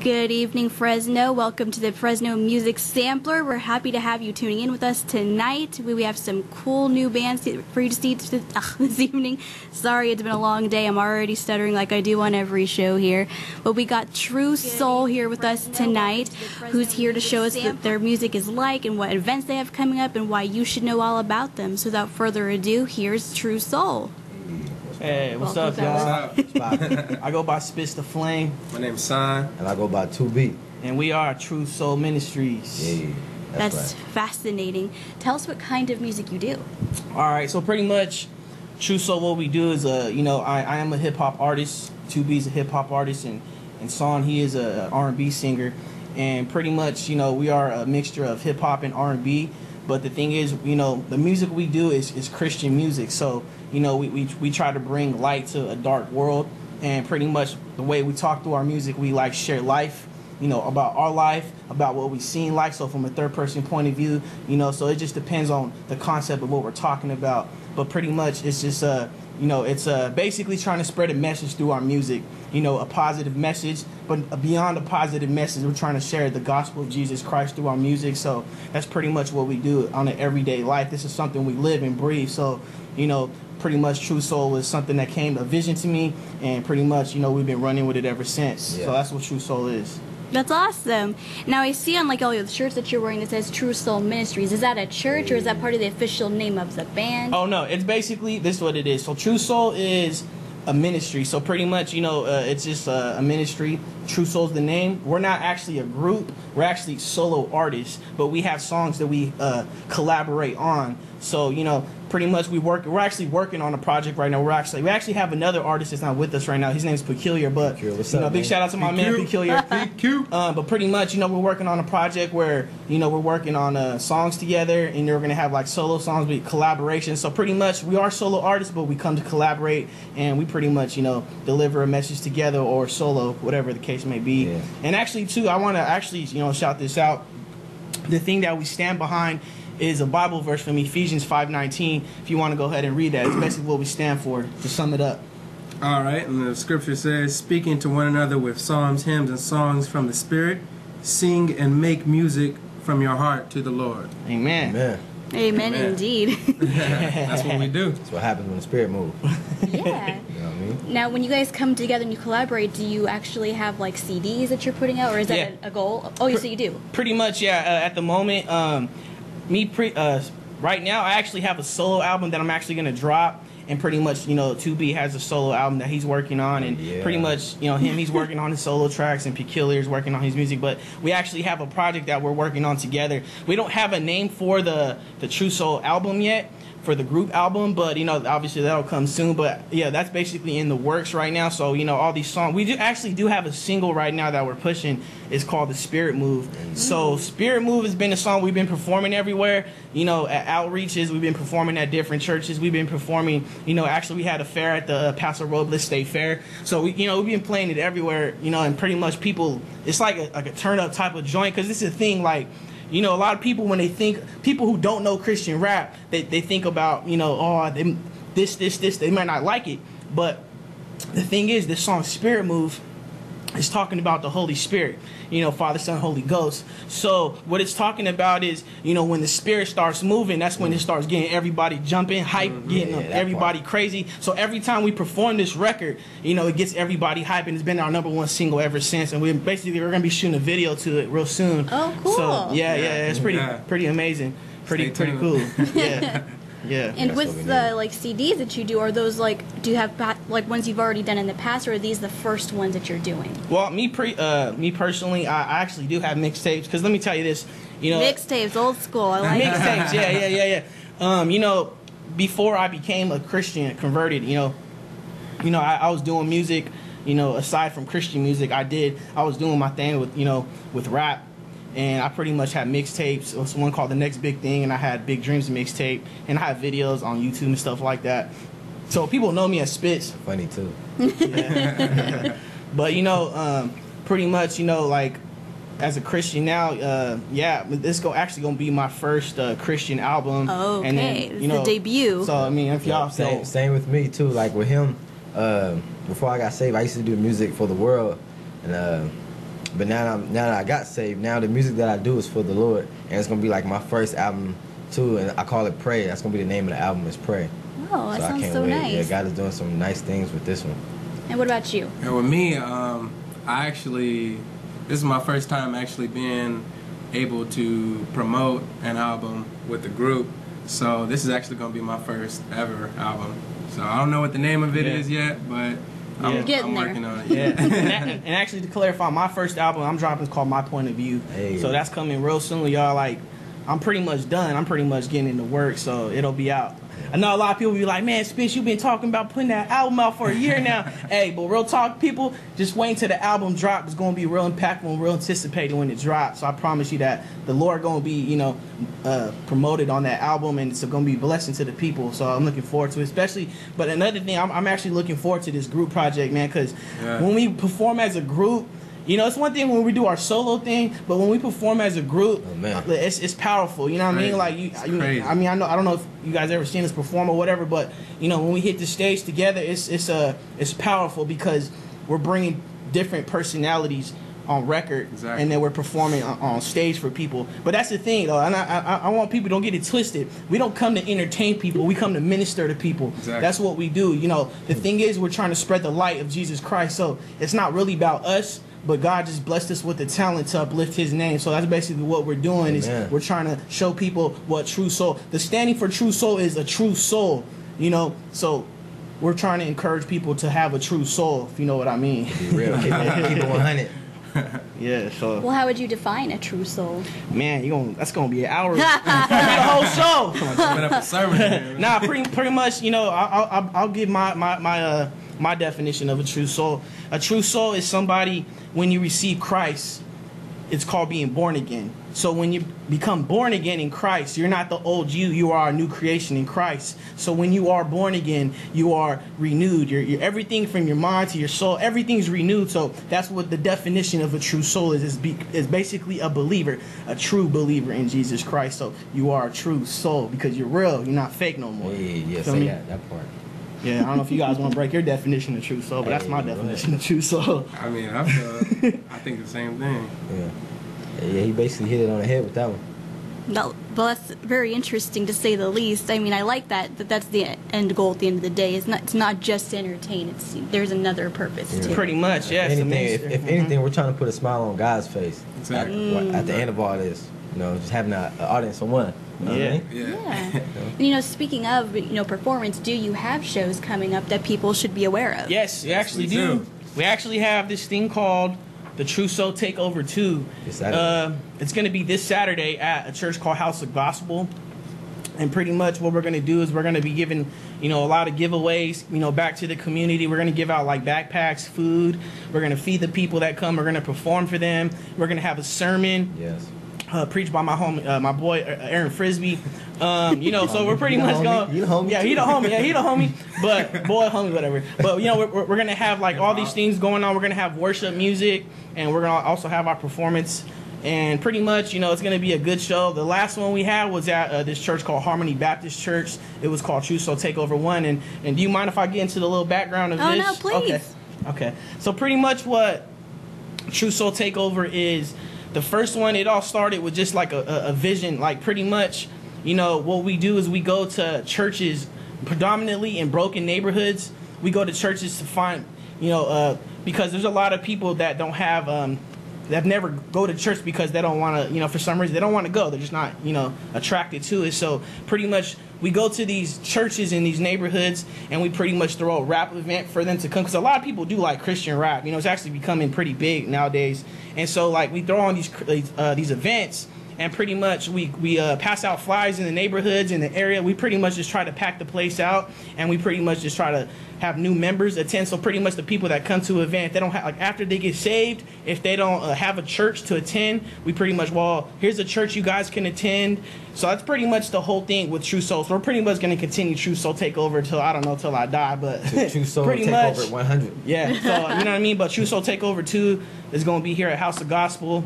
Good evening, Fresno. Welcome to the Fresno Music Sampler. We're happy to have you tuning in with us tonight. We have some cool new bands for you to see this evening. Sorry, it's been a long day. I'm already stuttering like I do on every show here. But we got TruSol here with us tonight, who's here to show us what their music is like and what events they have coming up and why you should know all about them. So without further ado, here's TruSol. Hey, what's up, y'all? I go by Spitz Da Flame. My name's Sign. And I go by 2Bee. And we are TruSol Ministries. Yeah, that's right. Fascinating. Tell us what kind of music you do. All right, so pretty much TruSol, what we do is, I am a hip-hop artist. 2Bee's a hip-hop artist, and Son, he is a R&B singer. And pretty much, we are a mixture of hip-hop and R&B. But the thing is, the music we do is Christian music. So, we try to bring light to a dark world. And pretty much the way we talk through our music, we like share life, about our life, about what we've seen life. So from a third person point of view, so it just depends on the concept of what we're talking about. But pretty much it's just, it's basically trying to spread a message through our music, a positive message. But beyond a positive message, we're trying to share the gospel of Jesus Christ through our music. So that's pretty much what we do on an everyday life. This is something we live and breathe. So, pretty much TruSol is something that came, a vision to me. And pretty much, we've been running with it ever since. Yeah. So that's what TruSol is. That's awesome. Now I see on all the shirts that you're wearing that says TruSol Ministries. Is that a church or is that part of the official name of the band? Oh no, it's basically this is what it is. So TruSol is a ministry. So pretty much, it's just a ministry. TruSol's the name. We're not actually a group. We're actually solo artists, but we have songs that we collaborate on. So, pretty much we're actually working on a project right now. We actually have another artist that's not with us right now. His name's Peculiar, but big shout out to my man Peculiar. But pretty much, we're working on a project where, we're working on songs together, and we're gonna have solo songs with collaboration. So pretty much we are solo artists, but we come to collaborate and we pretty much, deliver a message together or solo, whatever the case may be. Yeah. And actually too, I wanna actually, shout this out. The thing that we stand behind is a Bible verse from Ephesians 5:19. If you want to go ahead and read that, it's basically what we stand for, to sum it up. All right, and the scripture says, speaking to one another with psalms, hymns, and songs from the Spirit, sing and make music from your heart to the Lord. Amen. Amen. Amen, amen. Indeed. That's what we do. That's what happens when the Spirit moves. Yeah. You know what I mean? Now, when you guys come together and you collaborate, do you actually have CDs that you're putting out, or is that a goal? Oh, so you do. Pretty much, yeah. At the moment, right now, I actually have a solo album that I'm actually gonna drop, and pretty much, 2Bee has a solo album that he's working on, and pretty much, he's working on his solo tracks, and Peculiar's working on his music. But we actually have a project that we're working on together. We don't have a name for the TruSol album yet, for the group album, but obviously that'll come soon. But yeah, that's basically in the works right now. So all these songs, we actually do have a single right now that we're pushing. It's called The Spirit Move. So Spirit Move has been a song we've been performing everywhere, at outreaches. We've been performing at different churches. We've been performing, actually we had a fair at the Paso Robles State Fair. So we, we've been playing it everywhere, and pretty much people, it's like a turn up type of joint, because this is a thing a lot of people, when they think, people who don't know Christian rap, they think about, they might not like it. But the thing is, this song Spirit Move is talking about the Holy Spirit, Father, Son, Holy Ghost. So what it's talking about is, when the Spirit starts moving, that's when it starts getting everybody jumping, hype, getting everybody crazy. So every time we perform this record, it gets everybody hype, and it's been our number 1 single ever since. And we're gonna be shooting a video to it real soon. Oh, cool! So yeah, it's pretty amazing, pretty cool. Yeah. Yeah. And with the CDs that you do, are those do you have ones you've already done in the past, or are these the first ones that you're doing? Well, me personally, I actually do have mixtapes, because let me tell you this, mixtapes, old school. I like mixtapes. Yeah. Before I became a Christian, converted, I was doing music, aside from Christian music, I was doing my thing with with rap. And I pretty much had mixtapes. It was one called The Next Big Thing, and I had Big Dreams mixtape, and I had videos on YouTube and stuff like that. So people know me as Spitz. Funny too. Yeah. But pretty much, as a Christian now, this actually gonna be my first Christian album. Oh, okay. And then, it's the debut. So I mean, if y'all same with me too. Like with him, before I got saved, I used to do music for the world, and But now that I got saved, now the music that I do is for the Lord, and it's gonna be like my first album too, and I call it Pray. That's gonna be the name of the album is Pray. Oh, that sounds so nice. Yeah, God is doing some nice things with this one. And what about you? And with me, I actually, this is my first time actually being able to promote an album with a group. So this is actually gonna be my first ever album. So I don't know what the name of it is yet, but. I'm working on it. Yeah. And actually, to clarify, my first album I'm dropping is called My Point of View. Hey. So that's coming real soon, y'all. Like, I'm pretty much done. I'm pretty much getting into work, so it'll be out. I know a lot of people be like, man, Spitz, you've been talking about putting that album out for a year now. Hey, but real talk, people, just wait until the album drops. It's going to be real impactful and real anticipated when it drops. So I promise you that the Lord going to be, you know, promoted on that album, and it's going to be a blessing to the people. So I'm looking forward to it, especially. But another thing, I'm actually looking forward to this group project, man, because when we perform as a group, you know, it's one thing when we do our solo thing, but when we perform as a group, it's powerful. You know what I mean? Like, I don't know if you guys ever seen us perform or whatever, but you know, when we hit the stage together, it's powerful because we're bringing different personalities on record, and then we're performing on stage for people. But that's the thing, though, and I want people, don't get it twisted. We don't come to entertain people. We come to minister to people. That's what we do. You know, the thing is, we're trying to spread the light of Jesus Christ. So it's not really about us. But God just blessed us with the talent to uplift his name. So that's basically what we're doing. Is we're trying to show people what TruSol. The standing for TruSol is a true soul, you know. So we're trying to encourage people to have a true soul, if you know what I mean. Be real. Keep it 100. Yeah, so. Well, how would you define a true soul? Man, that's gonna be an hour. The whole show. Coming up a sermon. Here, nah, pretty much. You know, I'll give my definition of a true soul. A true soul is somebody, when you receive Christ, it's called being born again. So when you become born again in Christ, you're not the old you. You are a new creation in Christ. So when you are born again, you are renewed. You're everything from your mind to your soul, everything's renewed. So that's what the definition of a true soul is. Is basically a believer, a true believer in Jesus Christ. So you are a true soul because you're real. You're not fake no more. Yeah, say that part. Yeah, I don't know if you guys want to break your definition of true soul, but that's my definition of true soul. I mean, I think the same thing. Yeah, he basically hit it on the head with that one. No, but that's very interesting to say the least. I mean, I like that, but that's the end goal at the end of the day. It's not just to entertain. There's another purpose to it. Pretty much, yes. If anything, we're trying to put a smile on God's face at the end of all this. You know, just having an audience on one. Yeah. And, you know, speaking of, you know, performance, do you have shows coming up that people should be aware of? Yes, we actually do. We actually have this thing called the TruSol Takeover 2. It's going to be this Saturday at a church called House of Gospel. And pretty much what we're going to do is we're going to be giving, you know, a lot of giveaways, you know, back to the community. We're going to give out, like, backpacks, food. We're going to feed the people that come. We're going to perform for them. We're going to have a sermon. Yes. Preached by my boy Aaron Frisby, you know. So we're pretty much going. He the homie. But whatever. But you know, we're gonna have like all these things going on. We're gonna have worship music, and we're gonna also have our performance. And pretty much, you know, it's gonna be a good show. The last one we had was at this church called Harmony Baptist Church. It was called TruSol Takeover 1. And do you mind if I get into the little background of this? Oh no, please. Okay. So pretty much what TruSol Takeover is. The first one, it all started with just like a vision. Like pretty much, you know, what we do is we go to churches predominantly in broken neighborhoods. We go to churches to find, you know, because there's a lot of people that don't have, that never go to church because they don't want to, you know, for some reason they don't want to go. They're just not, you know, attracted to it. So pretty much we go to these churches in these neighborhoods and we pretty much throw a rap event for them to come. Because a lot of people do like Christian rap. You know, it's actually becoming pretty big nowadays. And so, like, we throw on these events, and pretty much we pass out flyers in the neighborhoods, in the area. We pretty much just try to pack the place out, and we pretty much just try to have new members attend. So pretty much the people that come to an event, they don't have, like, after they get saved, if they don't have a church to attend, we pretty much, well, here's a church you guys can attend. So that's pretty much the whole thing with TruSol. So we're pretty much going to continue TruSol Takeover till, I don't know, till I die, but TruSol Takeover 100. Yeah, so you know what I mean? But TruSol Takeover 2 is going to be here at House of Gospel.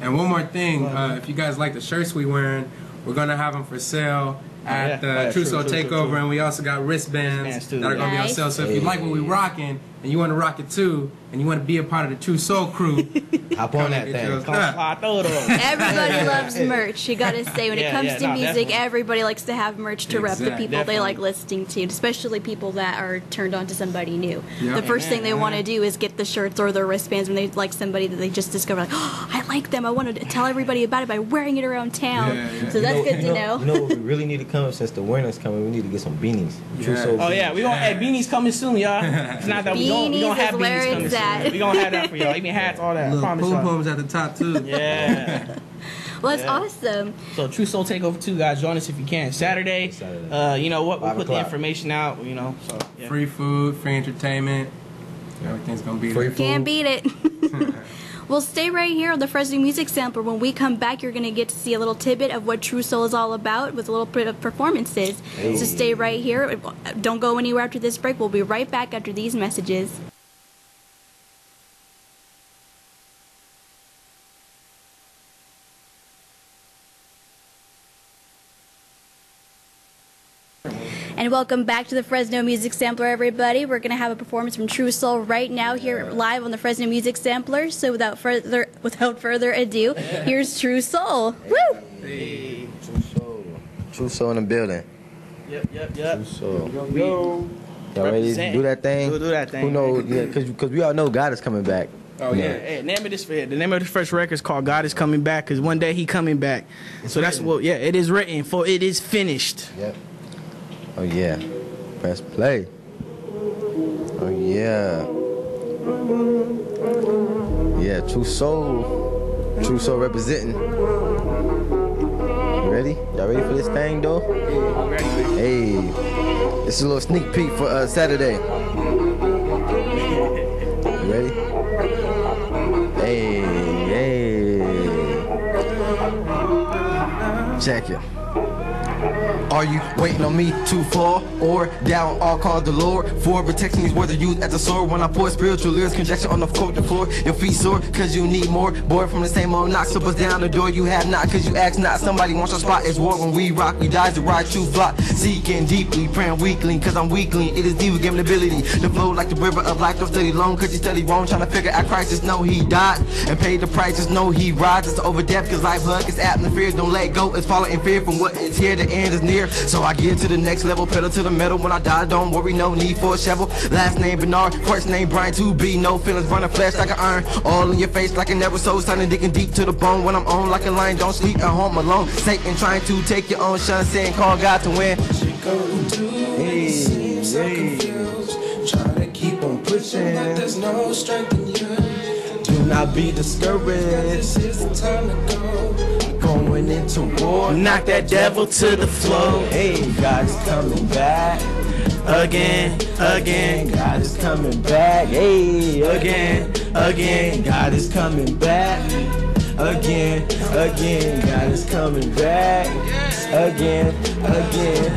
And one more thing, if you guys like the shirts we're wearing, we're going to have them for sale at the TruSol Takeover, and we also got wristbands that are going to be on sale. So if you like what we're rocking and you want to rock it too, and you want to be a part of the TruSol crew, hop on that thing. Everybody loves merch. You got to say, when it comes to music, everybody likes to have merch to rep the people they like listening to, especially people that are turned on to somebody new. The first thing they want to do is get the shirts or their wristbands when they like somebody that they just discovered. Like, oh, I like them. I want to tell everybody about it by wearing it around town. So that's good to know. You know what we really need to come, since the winter's coming, we need to get some beanies. TruSol beanies. We're going to have beanies coming soon, y'all. It's not that we don't have beanies coming soon. We're going to have that for y'all. Even hats, all that. Little pom-poms at the top, too. Well, that's awesome. So TruSol Takeover 2, guys, join us if you can. Saturday. You know what? We'll put the information out, you know. So, free food, free entertainment. Everything's going to be free. Can't beat it. Well, stay right here on the Fresno Music Sampler. When we come back, you're going to get to see a little tidbit of what TruSol is all about with a little bit of performances. So stay right here. Don't go anywhere after this break. We'll be right back after these messages. And welcome back to the Fresno Music Sampler, everybody. We're going to have a performance from TruSol right now here live on the Fresno Music Sampler. So without further ado, here's TruSol. Woo! Hey, TruSol. TruSol in the building. Yep. TruSol. Yo. Y'all ready to do that thing? We'll do that thing. Who knows? Because we all know God is coming back. Oh yeah. Hey, the name of this first record is called God is Coming Back, because one day He coming back. It's so written. That's what. Yeah, it is written, for it is finished. Yep. Oh yeah, press play. Oh yeah. Yeah, TruSol. TruSol representing. You ready? Y'all ready for this thing though? Yeah, I'm ready. Hey, this is a little sneak peek for Saturday. You ready? Hey. Check it. Are you waiting on me to fall or down? I'll call the Lord for protecting these words are used as a sword. When I pour spiritual lyrics, conjecture on the cold floor. Your feet sore, cause you need more. Boy, from the same old knock, so bust down the door. You have not, cause you ask not. Somebody wants your spot. It's war when we rock. We die to ride, true flock. Seeking deeply, praying weakly, cause I'm weakly. It is diva giving ability. The flow like the river of life. Don't study long, cause you study wrong. Trying to figure out crisis. No, he died and paid the price. Just know he rises to over depth, cause life hug is atmospheres. Don't let go. It's falling in fear from what is here. The end is near. So I get to the next level, pedal to the metal. When I die, don't worry, no need for a shovel. Last name Bernard, first name Brian, 2Bee. No feelings, running flesh like an iron. All in your face like an ever so starting digging deep to the bone. When I'm on like a lion, don't sleep at home alone. Satan trying to take your own shine, saying call God to win. Hey, so confused, trying to keep on pushing like there's no strength in you. Do not be discouraged, this is the time to go. Going into war, knock that devil to the floor. Hey, God is coming back again. God is coming back. Hey, again. God is coming back again. God is coming back again.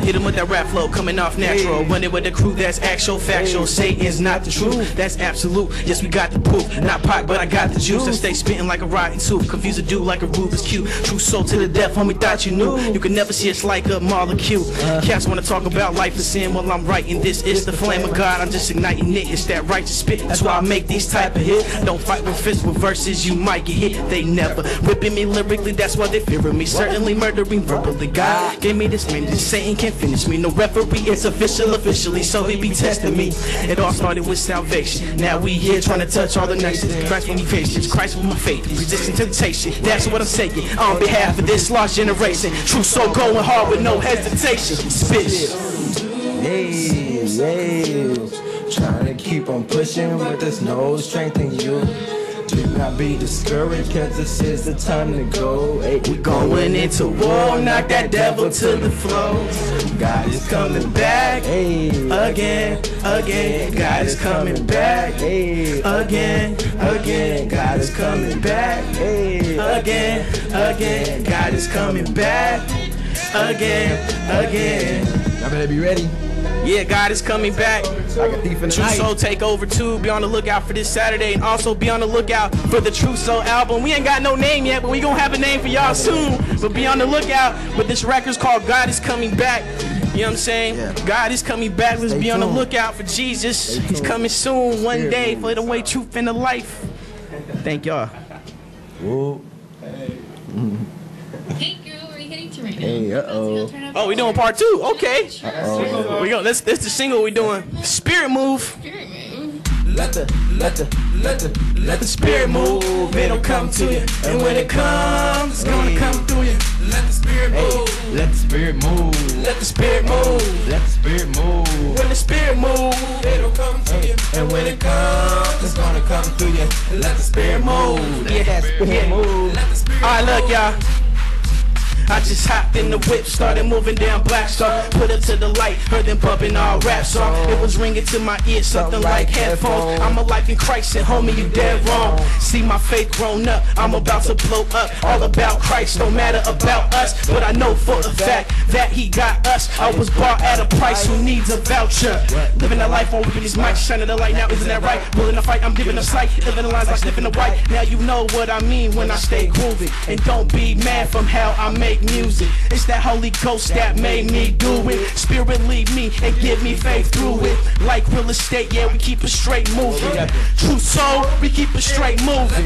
Hit him with that rap flow coming off natural. Run it with the crew that's actual factual. Satan's not the truth, that's absolute. Yes, we got the proof, not pot, but I got the juice. I stay spitting like a rotten tooth, confuse a dude like a Rubik's Cube. TruSol to the death, homie, thought you knew. You can never see us like a molecule. Cats wanna talk about life and sin while I'm writing this. It's the flame of God, I'm just igniting it. It's that righteous spit, that's why I make these type of hits. Don't fight with fists, with verses, you might get hit. They never ripping me lyrically, that's why they fearing me. Certainly murdering verbally. God gave me this minute, Satan can't finish me. No referee, it's official officially, so he be testing me. It all started with salvation, now we here trying to touch all the nations. Christ with me patience, Christ with my faith, resisting temptation, that's what I'm saying. On behalf of this lost generation, TruSol going hard with no hesitation. Spit. Trying to keep on pushing, but there's no strength in you. Do not be discouraged, cause this is the time to go. Hey, we going into war, knock that devil to the floor. God is coming back, hey, again. God is coming back, hey, again. God is coming back, hey, again. God is coming back, again. Y'all better be ready. Yeah, God is coming back. Like a thief in the night. TruSol Takeover 2. Be on the lookout for this Saturday, and also be on the lookout for the TruSol album. We ain't got no name yet, but we gonna have a name for y'all soon. But be on the lookout. But this record's called God is Coming Back. You know what I'm saying? Yeah. God is coming back. Let's be on the lookout for Jesus. He's coming soon one day for the way, truth, and the life. Thank y'all. Whoa. Hey. Hey, girl, where are you heading to right now? Hey, oh, we doing part two. Okay. We go. That's the single we doing. Spirit move. Spirit move. Let the spirit move. It'll come to you, and when it comes, it's gonna come through you. Let the spirit move. Let the spirit move. Let the spirit move. Let the spirit move. When the spirit move, it'll come to you, and when it comes, it's gonna come through you. Let the spirit move. Yeah, that spirit move. All right, look, y'all. I just hopped in the whip, started moving down Black Star. Put up to the light, heard them bumping all rap songs. It was ringing to my ear, something like headphones. I'm alive in Christ, and homie, you dead wrong. See my faith grown up, I'm about to blow up. All about Christ, no matter about us. But I know for a fact that he got us. I was bought at a price, who needs a voucher? Living that life, on whipping these mics, shining the light now, isn't that right? Willing to fight, I'm giving a sight. Living the lines, I'm sniffing the white. Now you know what I mean when I stay groovy. And don't be mad from how I make music. It's that Holy Ghost that made me do it. Spirit lead me and give me faith through it. Like real estate, yeah, we keep it straight moving. TruSol, we keep it straight moving.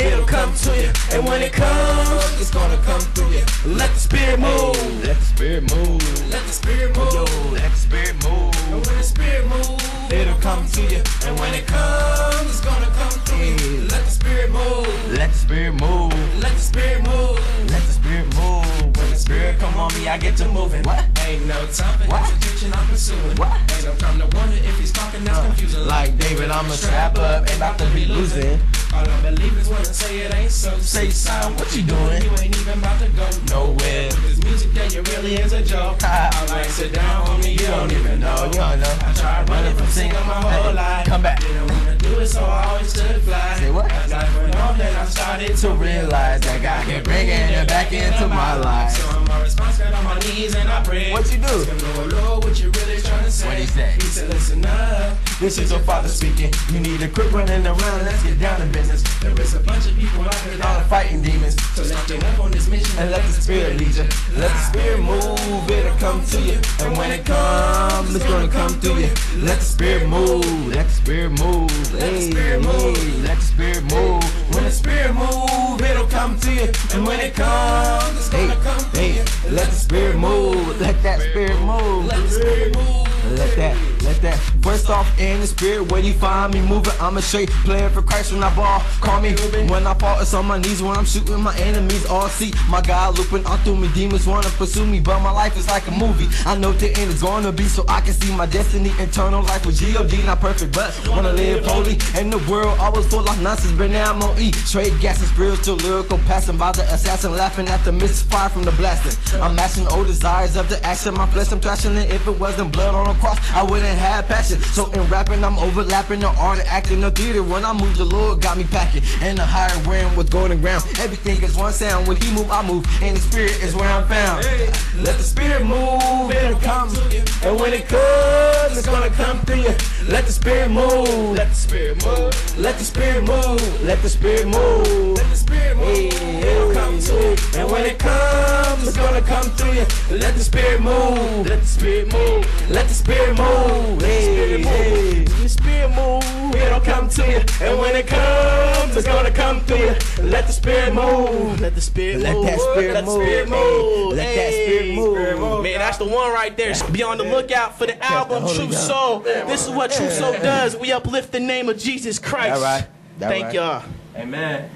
It'll come to you, and when it comes, it's gonna come through you. Let the spirit move. Let the spirit move. Let the spirit move. Let the spirit move. And when the spirit moves, it'll come to you, and when it comes, it's gonna come through you. Let the spirit move. Let the spirit move. Let the spirit move. Let the spirit move. When the spirit come on me, I get to moving. What? Ain't no time for contradiction, I'm pursuing. What? Ain't no time to wonder if he's talking, that's confusing. Like David, I'm a strap up, ain't about to be losing. All I believe is when I say it ain't so. Say sign, what you doing? You ain't even about to go nowhere. This music that you really is a joke. I like sit down on me, you don't even know. I tried running from singing my whole life. Come back. Didn't wanna do it, so I always stood fly. Say what? As life went on, then I started to realize that God can bring it back into my life. So I'm my response, got on my knees and I pray. What you do? Lord, Lord, what you really trying to say? What he said? He said, listen up. This is your father speaking. You need to quit running around. Let's get down to business. There is a bunch of people out here that are fighting demons. So let them up on this mission and let the spirit lead you. Let the spirit move. It'll come to you. And when it comes, it's gonna come through you. Let the spirit move. Let the spirit move. Let the spirit move. Let the spirit move. When the spirit move, it'll come to you. And when it comes, it's gonna come through you. Let the spirit move. Let that spirit move. Let the spirit move. Let that. First off, in the spirit, where you find me moving, I'm a straight player for Christ. When I ball, call me. When I fall, it's on my knees. When I'm shooting, my enemies all see my God looping on through me. Demons wanna pursue me, but my life is like a movie. I know the end is gonna be, so I can see my destiny. Eternal life with G.O.D. Not perfect, but wanna live holy. And the world always full of nonsense, but now I'm on E. Straight gas and spiritual lyrical passing by the assassin, laughing at the misfire from the blasting. I'm matching old desires of the action. My flesh, I'm thrashing it. If it wasn't blood on cross, I wouldn't have passion. So in rapping, I'm overlapping the art of acting, the theater. When I move, the Lord got me packing. And the higher realm with golden ground. Everything is one sound. When he move, I move. And the spirit is where I'm found. Let the spirit move, it'll come. And when it comes, it's gonna come through you. Let the spirit move. Let the spirit move. Let the spirit move. Let the spirit move. Let the spirit move. It'll come to you. And when it comes, it's gonna come through you. Let the spirit move. Let the spirit move. Let the spirit move, hey, the spirit move, it'll come to you, and when it comes, it's gonna come through you. Let the spirit move, let the spirit move, let that spirit move, hey, let that spirit move. Man, that's the one right there. Be on the lookout for the album TruSol. This is what TruSol does. We uplift the name of Jesus Christ. All right. Thank y'all. Amen.